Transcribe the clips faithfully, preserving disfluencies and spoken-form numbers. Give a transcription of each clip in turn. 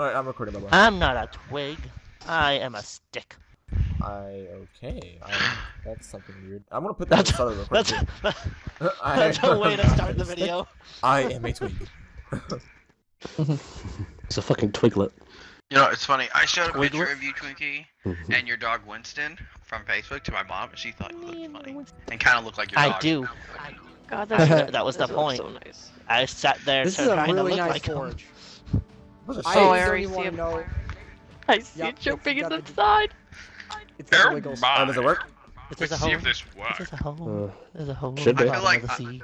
Alright, I'm recording, bye-bye. I'm not a twig. I am a stick. I, okay. I, that's something weird. I'm gonna put that that's, in the start of the recording. That's a way to start the video. I am a twig. It's a fucking twiglet. You know, it's funny. I showed a twiglet? picture of you, Twinkie, and your dog Winston from Facebook to my mom, and she thought you looked funny. And kind of looked like your dog. I do. I, God, that's, that was the point. So nice. I sat there this trying really to look nice like forge. him. So I already see him. Know. I see yep, it jumping it's inside. It's there it wiggles. Oh, does it work? Let's see if this works. There's a hole. There's a hole. Should be. I feel like, I feel like...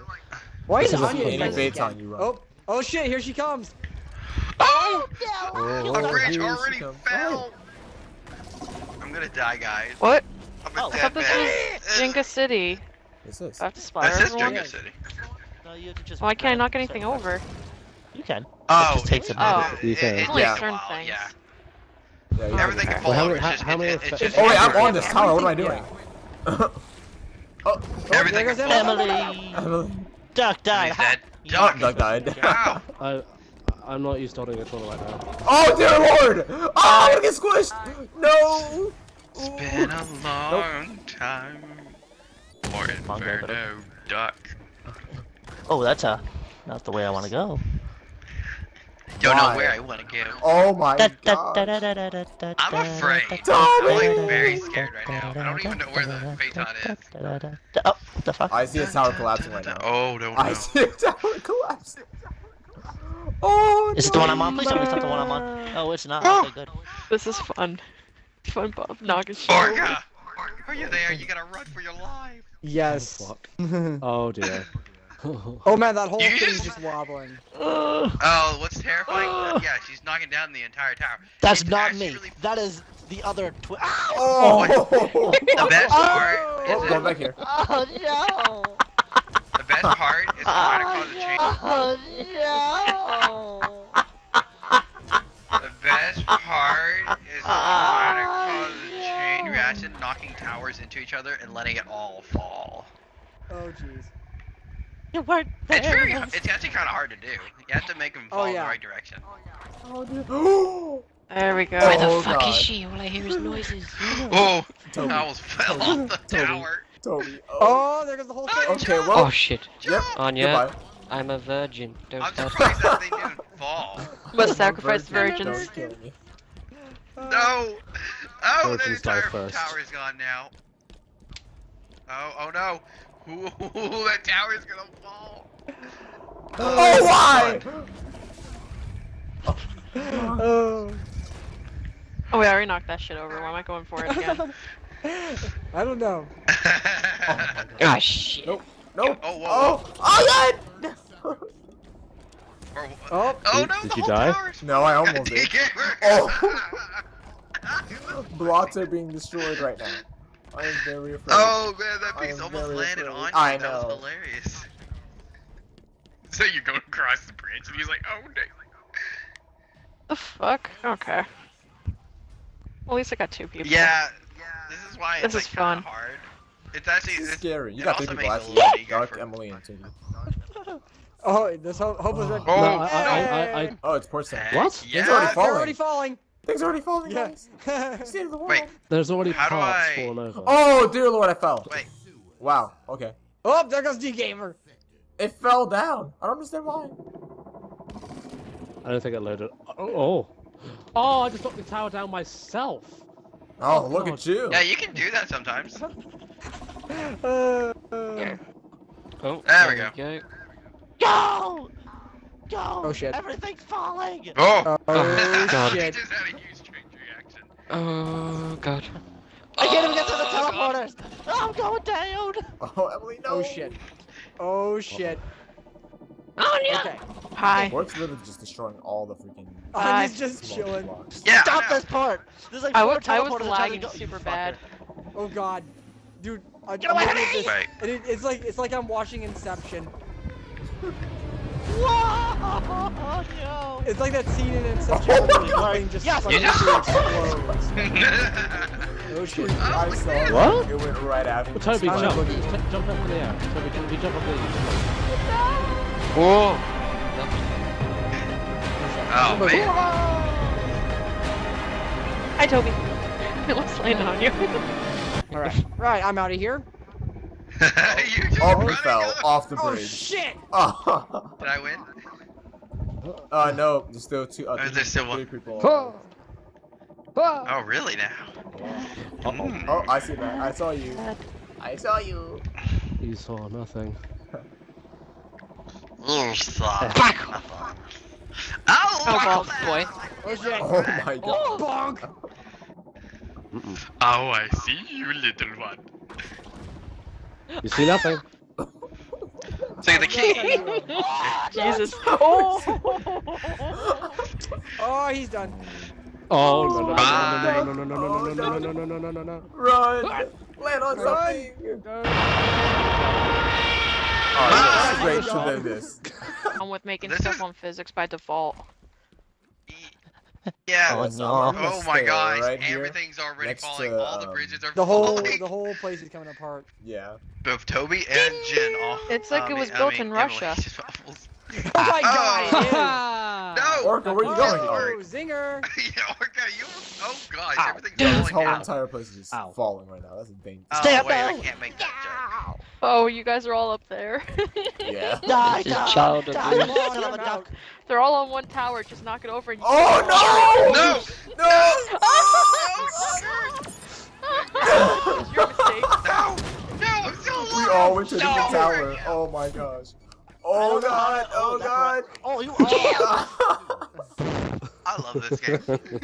Why is Anya on you, Oh, oh shit! Here she comes. Oh! oh no. The branch already fell. Oh. I'm gonna die, guys. What? I'm a oh, dead I thought this man. was Jenga City. What's this? I have to spy this is Jenga City. No, you have to just Why can't I knock anything over? You can. Oh, it just takes a minute. Oh, it, it, it, yeah. Turn well, yeah. yeah oh, Everything can fall well, over. How, it's just, how many it, it, just, oh, wait, I'm on this tower. What am I doing? Yeah. oh, everything is Emily. Emily. Duck died. Dead. Duck, Duck died. Wow. I, I'm not used to holding a total right now. Oh, dear lord! Oh, I'm gonna get squished! No! It's been a long nope. time. Or Inferno Duck. Oh, that's a. Not the way I want to go. Don't know where I want to go. Oh my god. I'm afraid. I'm like very scared right now. I don't even know where the Phaeton is. Oh, what the fuck? I see a tower collapsing right now. Oh, don't know. I see a tower collapsing. Oh, is it the one I'm on? Please tell me it's not the one I'm on. Oh, it's not. Okay, good. This is fun. Fun, Bob. Knock it short. Orca! Are you there? You gotta run for your life. Yes. Oh, dear. Oh man, that whole you thing is just wobbling. Oh, what's terrifying? Uh, yeah, she's knocking down the entire tower. That's it's not actually... me. That is the other twin. Oh! oh the best part oh, is. Oh, go back here. Oh no! The best part is trying to cause a change. Oh no! The best part is trying to cause a chain reaction, knocking towers into each other and letting it all fall. Oh jeez. It's, very, it's actually kind of hard to do. You have to make them fall oh, yeah. in the right direction. Oh, yeah. There we go. Where the oh, fuck God. is she? All I hear is noises. Oh, Toby. I almost fell off the Toby. tower. Toby. Oh. oh, there goes the whole thing. Oh, okay, well. Oh shit. Yep. Anya, Goodbye. I'm a virgin. Don't I'm surprised that they didn't fall. Must sacrifice virgins. virgins. No. Oh, the entire tower is gone now. Oh, oh no. Ooh, that tower's gonna fall! Oh, oh why?! Oh. oh, wait, I already knocked that shit over. Why am I going for it again? I don't know. oh, my God. Oh, shit. Nope. Nope. Oh, whoa. Oh, oh God! oh, oh, no, Did you die? Towers. No, I almost did. Oh. Blotzer being destroyed right now. I am very afraid. Oh man, that piece almost landed afraid. on you. I know. That was hilarious. So you go across the bridge and he's like, oh dang. The fuck? Okay. Well, at least I got two people. Yeah, yeah. This is why it's this like, is fun. hard. It's actually this is scary. You it got big glasses. Dark Emily and Tindy. Oh, this ho hopeless red. Oh, no, I, I, I, I... oh, it's porcelain. What? Yeah. It's already falling. They're already falling. Things already falling, guys. Yeah. the Wait, there's already How parts I... falling over. Oh, dear lord, I fell. Wait. Wow, okay. Oh, there goes DGamer. It fell down. I don't understand why. I don't think I loaded. Oh. Oh, I just knocked the tower down myself. Oh, oh look God. at you. Yeah, you can do that sometimes. uh, yeah. Oh, there, there we go. go. Go! Go! Oh shit. Everything's falling! Oh! Oh god. He just had a huge strange reaction. Oh god. I can't even get to the teleporters! Oh, I'm going down! Oh, Emily, no! Oh shit. Oh shit. Oh no! Okay. Hi. Bork's literally just destroying all the freaking... Oh, he's just chilling. Yeah, Stop this part! There's like four teleporters. I was lagging super bad. Oh god. Dude, I don't want to do this. It's like, it's like I'm watching Inception. Whoa, no. It's like that scene in Inception where the plane just fucking explodes. Oh shit, I saw it. What? It went right after me. Toby, jump. Jump up there. Toby, jump, you jump up there. Whoa. Oh, man. Hi, Toby. I almost landed on you. All right, right. I'm out of here. You just oh, fell up. off the bridge. Oh shit! Oh. Did I win? Uh, no. There's still two. Uh, there's still one. People. Oh. Oh. Oh, really now? Oh, oh, oh, I see that. I saw you. I saw you. You saw nothing. You saw nothing. Oh, oh, bonk, boy. Oh my god. Bonk. Oh, I see you, little one. You see nothing. Take the key. Oh, Jesus. Oh. Oh, he's done. Oh, no, no, no, no, no, no, no, no, no, no, no, no, no, no, run. Land on something. Oh, great to do this. I'm with making stuff on physics by default. Yeah. Oh, no. Oh my gosh! Right Everything's here. already Next falling. To, all the bridges are the whole, falling. The whole place is coming apart. Yeah. Both Toby and Jen. All, it's like um, it was I built mean, in Russia. Oh my god! Oh. No. Orca, where are you oh, going? Oh, zinger. Yeah, Orca, you. Oh gosh, Ow. everything's Dude, falling. This whole Ow. entire place is just Ow. falling right now. That's a dangerous. Oh, Stay up there. I can't make that joke. Oh, you guys are all up there. Yeah. Die, die, child die, of die, son of a duck. They're all on one tower. Just knock it over and. You oh no! No! No! No! Oh, no! Oh, your mistake. No! No! I'm still alive! We all went to no, the tower. Yeah. Oh my gosh. Oh god! Oh god! Oh, you are! I love this game.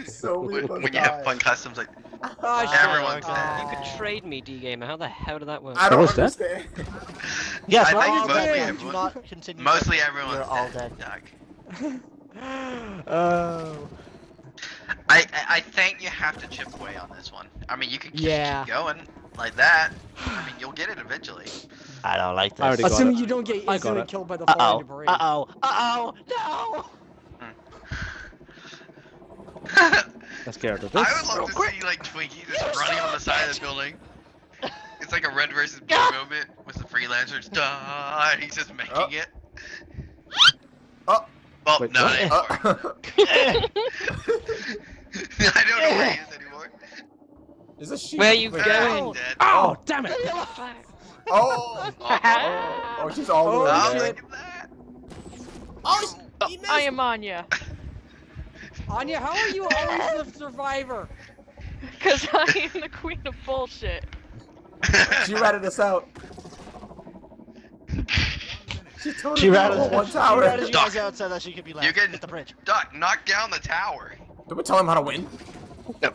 So when, when you have fun customs, like oh, everyone's oh, dead. You could trade me, DGamer. How the hell did that work? I don't what understand. Yeah, I think mostly dead. everyone. Not mostly everyone's You're all dead. dead. Oh. I, I I think you have to chip away on this one. I mean, you can keep, yeah. keep going like that. I mean, you'll get it eventually. I don't like this. Assuming you don't get instantly killed by the uh -oh. falling debris. Uh oh. Uh oh. No. Let's get out of this. I would love Real to quick. see like Twinkie just You're running so on the side bitch. of the building. It's like a Red versus Blue moment with the freelancers. Duh, and he's just making oh. it. Oh. Well, Wait, no, it uh, I don't know where he is anymore. Is a sheep? Where are you Wait, going? Dead. Oh, damn it! Oh, oh, oh, oh, she's all over oh, shit. Oh, oh, I am Anya. Anya, how are you always the survivor? Because I am the queen of bullshit. She ratted us out. She totally she ratted us out. One tower. She ratted you guys out so that she could be left. You can hit the bridge. Duck, knock down the tower. Don't we tell him how to win? No.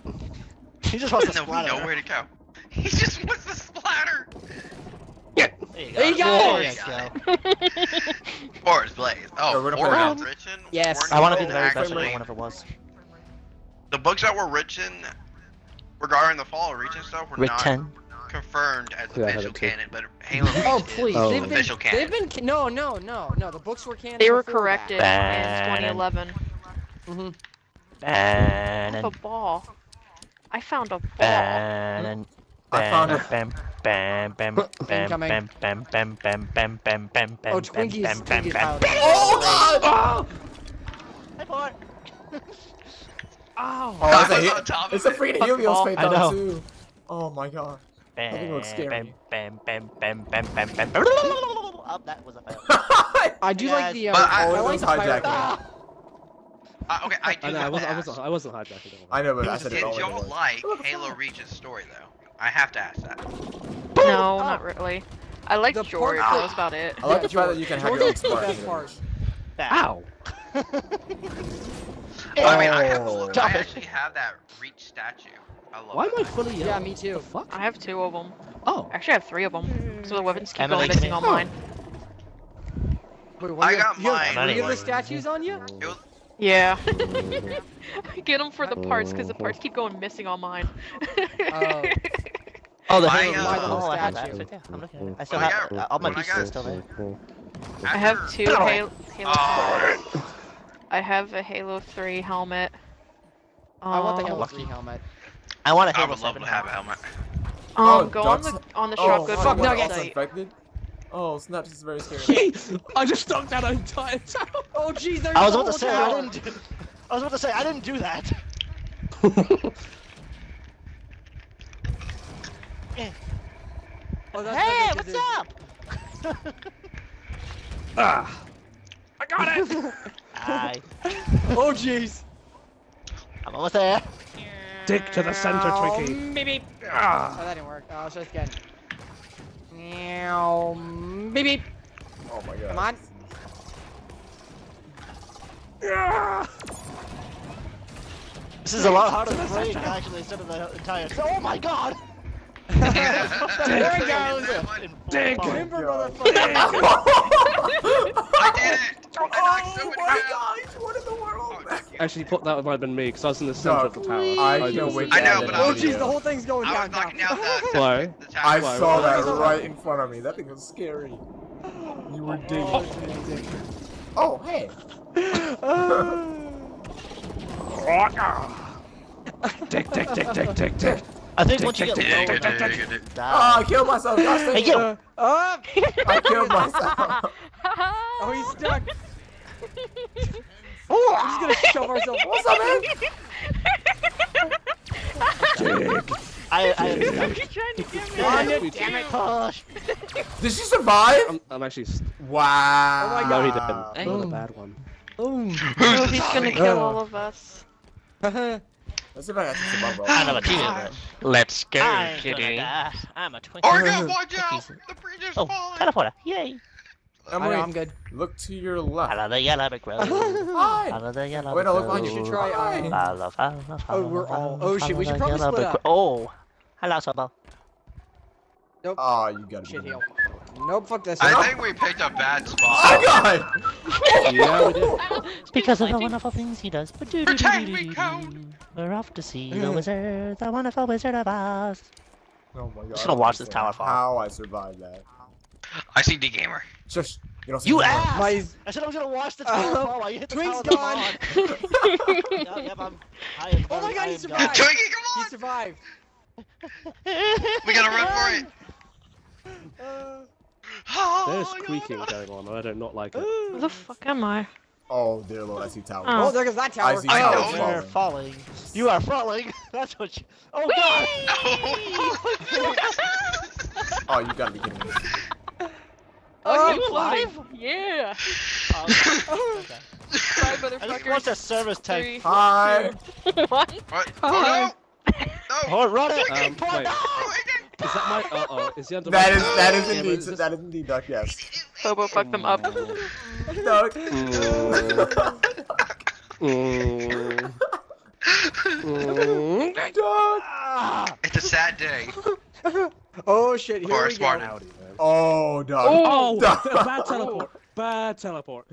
He just wants to splatter. Nowhere to go. He just wants to splatter. Yeah. There you go. There you go. Forest Blaze. Oh, Forest um, Rich in? Yes. I want to be the very best at whatever it was. The books that were rich in regarding the fall of Reach and stuff were not confirmed as yeah, official canon, but Halo oh, please. Oh. They've official been, canon. They've been no, no, no, no. The books were canon. They were corrected that. in twenty eleven. Mm-hmm. Ban a ball. I found a ball. Ban I found a bam bam bam bam bam bam bam bam bam bam bam bam bam. Oh, Twinkie's Twinkie's out. Oh god! I thought. Oh, it's a it's a free to heal your Phaeton down too. Oh my god. I think it looks scary. Bam bam bam bam bam bam bam. Oh, that was a fail. I do like the. I like the hijacking. Uh, okay, I do. I, know, I, wasn't, I wasn't. I wasn't hijacking. I know, but I said it all. Did y'all like Halo Reach's story though? I have to ask that. No, oh. not really. I like the George, but that's about it. I like the fact that you can have your own spark. Ow! I mean, I, have a, I actually have that Reach statue. I love Why am I fully yellow? Yeah, me too. The fuck? I have two of them. Oh. Actually, I have three of them. So the weapons keep going missing on mine. Wait, what I you, got you, mine. You have the statues on you? It was Yeah. I get them for the parts because the parts keep going missing on mine. uh, oh, the I, Halo uh, I statue. Right I'm looking at it. I still well, have I got, all my pieces I got, still there. I have two oh. Halo. Halo oh. I have a Halo three helmet. Um, I want the Halo three helmet. I want a Halo I would love to have a helmet. Um, oh, go on the on the shop. Oh, good fuck nuggets. Oh, snap! This is very scary. Jeez, I just knocked that entire town. Oh, jeez, there's I was about to say down. I didn't. Do, I was about to say I didn't do that. Eh. Oh, that's hey, what's up? Ah! I got it! Aye. Oh, jeez. I'm almost there. Dick to the center, Twinkie. Maybe. Ah. Oh, that didn't work. Oh, let's just get. Meow. Maybe. Oh my god. Come on. Ah. This is a lot harder than playing actually instead of the entire. Oh my god! There he goes! Dig! Timber, motherfucker! I did it! Oh, oh my god! What in the world? Actually, put that might have been me because I was in the center no, of the tower. I, I know. I know, but oh jeez, the whole thing's going down. I, down the, the tower. I saw that right in front of me. That thing was scary. You were digging. Oh, oh hey. Tick tick tick tick tick tick. I think once you get low, I killed myself. Hey yo! I killed myself. Oh, he's stuck. Oh, I'm just gonna shove ourselves. What's up, man? Dig. I, I, I'm trying to give me. Damn it, Tosh. Did she survive? I'm, I'm actually. Wow. Oh my god. No, he didn't. Not a bad one. Oh, he's gonna kill all of us. Let's see if I can survive. I'm a team. Let's go, I'm kitty. I'm a Twinkie. Orca, watch out! The bridge is falling. Oh, teleporter! Yay! I'm, I know, I'm good. Look to your left. I love the yellow brick road. Hi. I love the yellow brick road. Wait, look behind you. Should try I. I love, I love, I love. Oh, we're all. Oh shit, we should probably split up. Oh, hello, Sobo. Nope. Oh, you got shit heal. Nope, fuck this. I no. think we picked a bad spot. Oh god. Yeah, we did. It's because of the wonderful things he does. Protect me, Cone. We're off to see the wizard, the wonderful Wizard of Oz. Oh my god. Just gonna watch this tower fall. How I survived that. I see DGamer. Just you don't see You ass! My... I said I was gonna watch the tower uh, fall. I hit the Twink's gone! Yeah, yeah, I'm, I am, oh my god, I he survived! Twinkie, come on! He survived! We gotta run for it! Uh, oh, there's squeaking god. going on, I do not like it. Where the fuck am I? Oh dear lord, I see towers. Oh, oh there goes that tower! I see I towers know. Falling. falling. You are falling! That's what you- Oh Whee! god! Oh, you gotta be kidding me. Are you alive? Yeah! Oh, okay. Hi, motherfuckers. I just watched a service tank. Hi! What? What? Oh no! No! Oh, run it! Um, wait. No, is that my- uh-oh, is he under my- That is- that is indeed- yeah, just... that is indeed Duck, yes. Bobo, fuck them up. Duck! Mmm. Mmm. Duck! It's a sad day. Oh shit, here or we smart go. Audi, oh, Doug. Oh, Doug. Bad teleport. Bad teleport.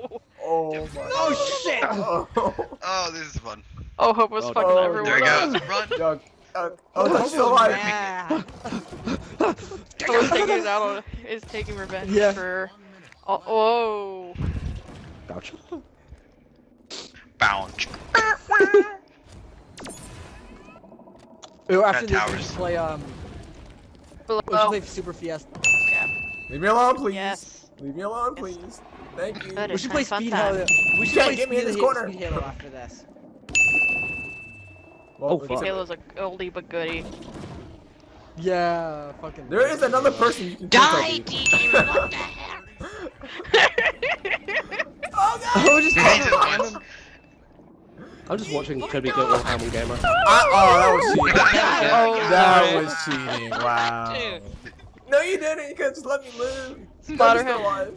Oh, oh my. No. Oh shit. Oh. Oh, this is fun. Oh, Hope was oh, fucking oh, everyone. There he goes. Run. Doug. Uh, oh, Hope's still alive. Hope is taking it out on, is taking revenge yeah. for. Oh. oh. Bounce. Bounce. Ooh, after this, we should play, um, we should play Super Fiesta. Yeah. Leave me alone, please. Yes. Leave me alone, please. Yes. Thank you. Good, we should play Speed Halo. We should yeah, play get me in this corner. Speed Halo after this. Well, oh, Speed Halo's a oldie but goodie. Yeah, fucking. There is another person you can die, DGamer. What the hell? Oh god! Oh, just kidding. I'm just watching Toby get one ham on Gamer. Uh, oh, that was cheating. Oh, that was cheating. Wow. No, you didn't. You could just let me live. Spider's still alive.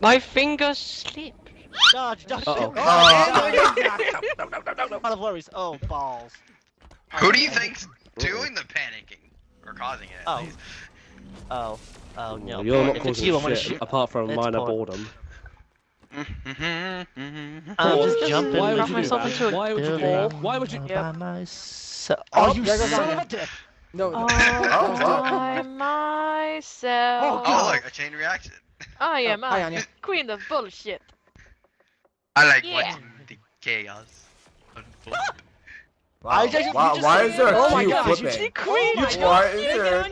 My finger slipped. Dodge, dodge. Uh-oh. Oh. No, no, no, no, no. Out of worries. Oh, balls. Who do you think's doing the panicking or causing it? Oh. Oh. Oh no. You're not causing shit apart from minor boredom. Mm-hmm. I'm oh, just jumping. Why would you myself do that? Into Why would you do that? Why would you? Yep. Myself. Oh, you sucked it. No. Oh, by myself. Oh, look, a chain reaction. I am oh, a queen of bullshit. I like yeah. watching the chaos unfold. Wow. I just, wow. Just why is there a oh my god, you see queen! Oh why is there?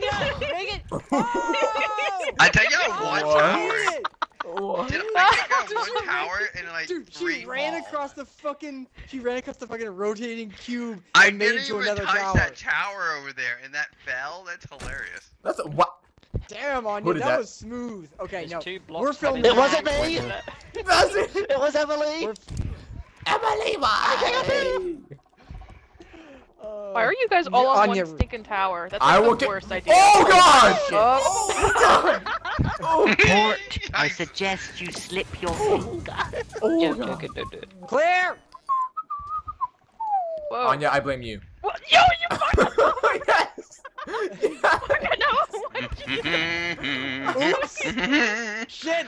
I take out one tower. What? Did I got one power and like Dude, she ran balls. across the fucking. She ran across the fucking rotating cube. I and made it to another tower. That tower over there, and that fell. That's hilarious. That's a what? Damn, Anya, that, that was smooth. Okay, There's no, we're filming. It wasn't me. It wasn't. It was Emily. We're... Emily, why? Uh, Why are you guys all on Anya... one stinking tower? That's like I the worst get... idea. Oh god! Oh, oh god! Oh, Port, I suggest you slip your finger. Oh, yeah, god. Okay, do, do, do. Claire! Whoa. Anya, I blame you. What? Yo, you fucking... Yes! Yes. No, what did you do? Oops! Shit!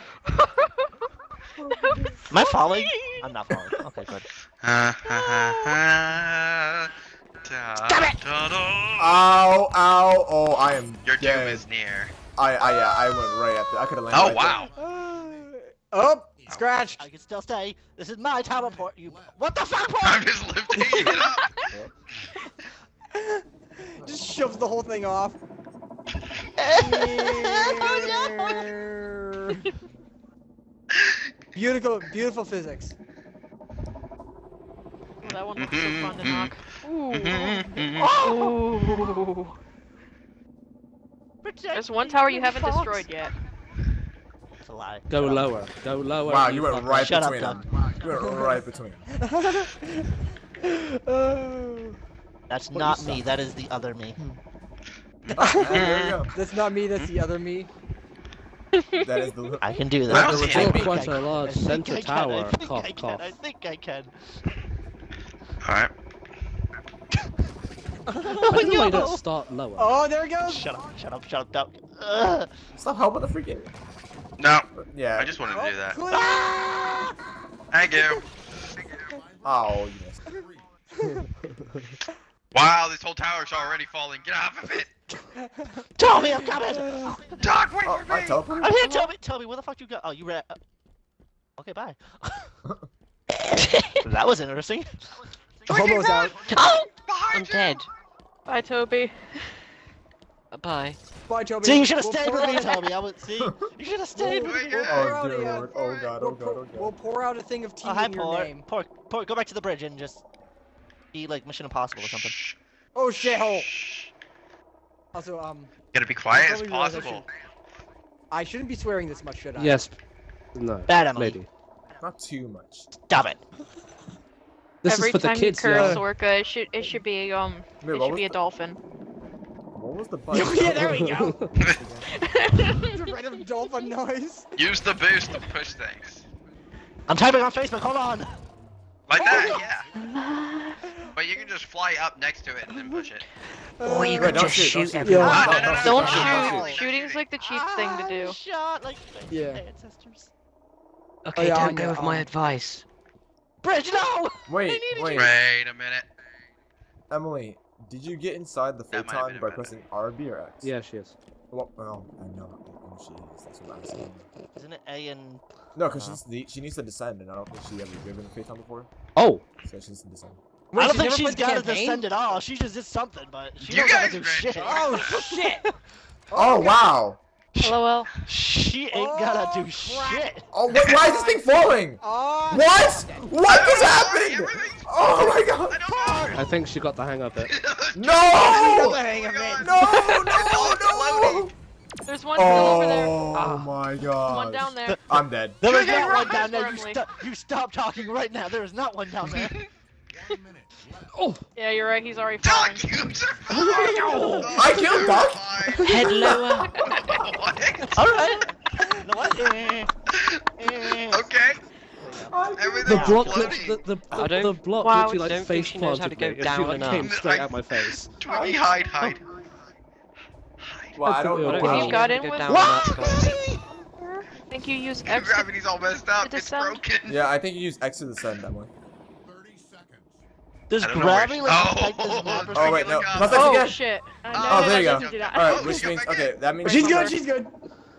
Am I falling? I'm not falling. Okay, good. Uh, uh, uh, uh... Stop it! Ow, ow, oh, I am Your dead. doom is near. I, I, yeah, I went right after. I could have landed. Oh, right wow. Uh, oh, scratched. I can still stay. This is my tower port. You. What the fuck, port? I'm just lifting it up. Just shoves the whole thing off. Oh, no. Beautiful, beautiful physics. That one looks so fun to knock. Ooh. Oh! There's one tower you haven't destroyed yet. That's a lie. Go lower. Go lower. Wow, you went right between them. You went right between them. That's not me. That is the other me. There you go. That's not me. That's the other me. That is the. I can do that. That's quite a large center tower. Cough, cough. I think I can. Alright. Why do I not start lower? Oh, there it goes! Shut up, shut up, shut up, Duck. Stop helping the freaking. No. Yeah. I just wanted oh, to do that. Ah! Thank you. Thank you. Oh, yes. Wow, this whole tower's already falling. Get off of it! Toby, I'm coming! Duck, wait oh, for me! Teleported? I'm here, Toby! Toby, where the fuck you go? Oh, you ran. Okay, bye. That was interesting. Homo's out. Oh! I'm dead. Bye, Toby. Bye. Bye, Toby. See, you should have we'll stayed with me, Toby. I would see. You should have stayed with me. Oh, dear Lord. Oh, God. Oh, God. Oh, God. We'll pour out a thing of tea oh, hi, in your Port. name. Port. Port, go back to the bridge and just be like Mission Impossible or something. Oh, shithole. Also, um. Gotta be quiet as possible. I, should... I shouldn't be swearing this much, should I? Yes. No. Bad, Emily. Maybe. Not too much. Stop it. This Every is for time the kids, you curse yeah. Orca, it should it should be um Wait, it should be a the... dolphin. What was the button? Yeah, there we go. It's a random dolphin noise. Use the boost to push things. I'm typing on Facebook. Hold on. Like oh, that, no. yeah. But you can just fly up next to it and then push it. Uh, or you can just shoot, shoot everyone. Yeah. No, no, no, no, don't no, shoot. Shooting's like the cheap ah, thing to do. Shot like yeah. ancestors. Okay, oh, yeah, don't go with my advice. Bridge, no! Wait, wait. Wait a minute. Emily, did you get inside the Phaeton by pressing R B or X? Yeah, she is. Well, well I know she is. That's what I'm saying. Isn't it A and... No, because uh -huh. she needs to descend, and I don't think she ever driven the Phaeton before. Oh! So she needs to descend. Wait, I don't she think she's got to descend at all. She just did something, but she you doesn't do shit. Oh, shit! Oh, oh wow! Hello, she ain't oh, gotta do crap. shit. Oh, wait, why is this thing falling? Oh, what? What is happening? Oh my god. I, I think she got the hang of it. No! She got the hang of it. No, no, no. There's one oh, over there. Oh my god. One down there. I'm dead. There is not one down there. You, st you stop talking right now. There is not one down there. Oh. Yeah, you're right. He's already falling. Duck, you oh, I killed Duck. Head lower. All right. Okay. The block, the the, the, the, the block wow, literally like face planted me. It like, came straight I, out my face. Twinkie, hide, hide. Hide. Well, I don't know. If you got in with what? I think you use X. Gravity's all messed up. It's broken. Yeah, I think you use X to descend that one. There's gravity like oh, like this oh wait, no. Plus, oh again. shit. Uh, no, oh, no, there no, you go. All right, which means okay, that means she's good. She's good.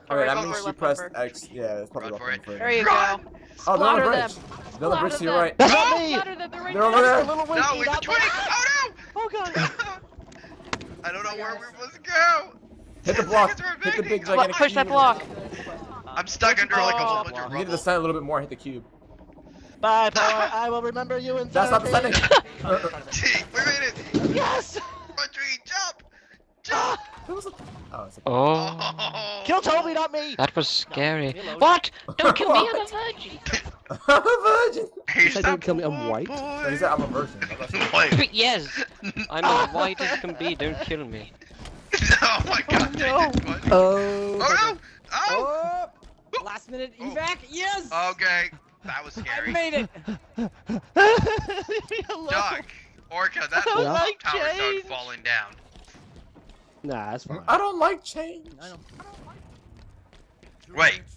All right, that means she pressed X. Yeah, it's probably off it. There you go. Oh, they're on the bridge. They're on the bridge to your right. That's not me. They're over there. No, it's the twinning. Oh no. Oh god. I don't know where we're supposed to go. Hit the block. Hit the big gigantic. Push that block. I'm stuck under like a whole bunch of rubble. You need to descend a little bit more, hit the cube. Bye, boy. I will remember you in That's not descending. We made it. Yes. My dream. Jump. Jump. Who was it? Oh, it's a... oh. Kill Toby, not me. That was scary. No, what? Don't kill me. I'm a virgin. I'm a virgin. You said don't kill me. I'm white. No, he said I'm a virgin. But yes. I'm as white as can be. Don't kill me. Oh my God. Oh. No. Oh. Oh. Oh. Oh. Last minute evac. Oh. Yes. Okay. That was scary. I made it! Leave me alone. Duck, Orca, that whole like tower's not falling down. Nah, that's fine. I don't like change. I don't, I don't like... Wait. wait.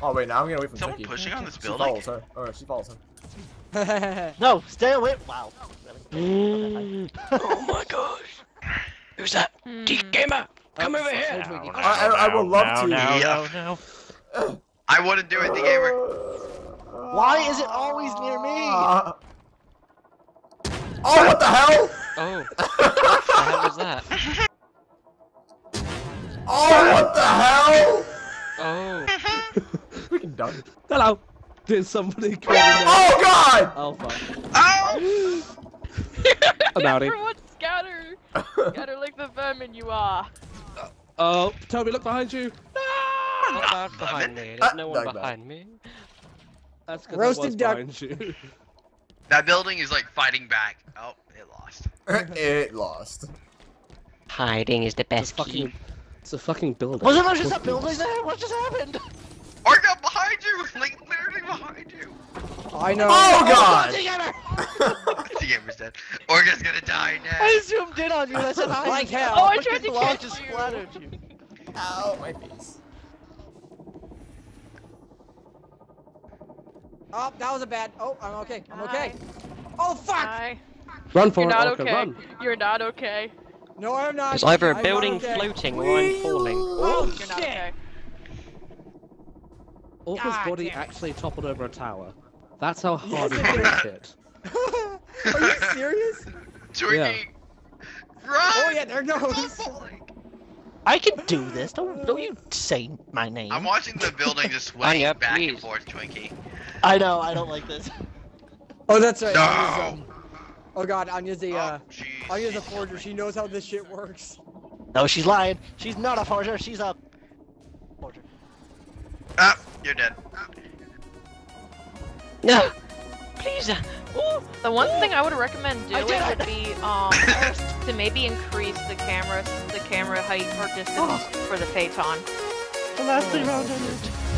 Oh, wait, now I'm gonna wait for Someone Twinkie. pushing on this building? She follows her. Or she follows her. No, stay away. Wow. Mm. Oh my gosh. Who's that? Mm. DGamer, come oh, over here. No, no, I, I, I would love no, to. No, no, no. I wouldn't do it, DGamer. Why is it always near me? Uh, oh, what the hell? Oh. What the hell was that? Oh, what the hell? Oh. We can dunk. Hello. Did somebody come in there? Oh, God! Oh, fuck. Ow! I'm outing. Everyone scatter. Scatter like the vermin you are. Uh, oh, Toby, look behind you. No! Not behind me. There's no one behind me. That's Roasted duck. That building is like fighting back. Oh, it lost. It lost. Hiding is the best it's key. Fucking, it's a fucking building. Wasn't there just a building there? What just happened? Orca, behind you! Like, literally behind you! I know. Oh, God! DGamer's dead. Orca's gonna die now. I zoomed in on you and I said, I like hell. Oh, I tried to catch just splattered you. Ow, my face. Oh, that was a bad. Oh, I'm okay. I'm Hi. okay. Oh, fuck! Hi. Run for You're it, not Orca, okay. Run. You're not okay. No, I'm not. It's either a I'm building okay. floating or I'm falling. Oh, You're shit. Not okay. Orca's God, body actually toppled over a tower. That's how hard yes, it is hit. Are you serious? Twinkie! Yeah. Run! Oh, yeah, there goes. I can do this. Don't, don't you say my name. I'm watching the building just sway back please. and forth, Twinkie. I know, I don't like this. Oh, that's right. No. Anya's, um, oh god, Anya's the, uh, oh, Anya's a forger. She knows how this shit works. No, she's lying. She's not a forger. She's a forger. Ah, you're dead. Ah. No, please. Ooh, the one Ooh. thing I would recommend doing would be um to maybe increase the camera, the camera height or distance oh. for the Phaeton. The last thing round in it.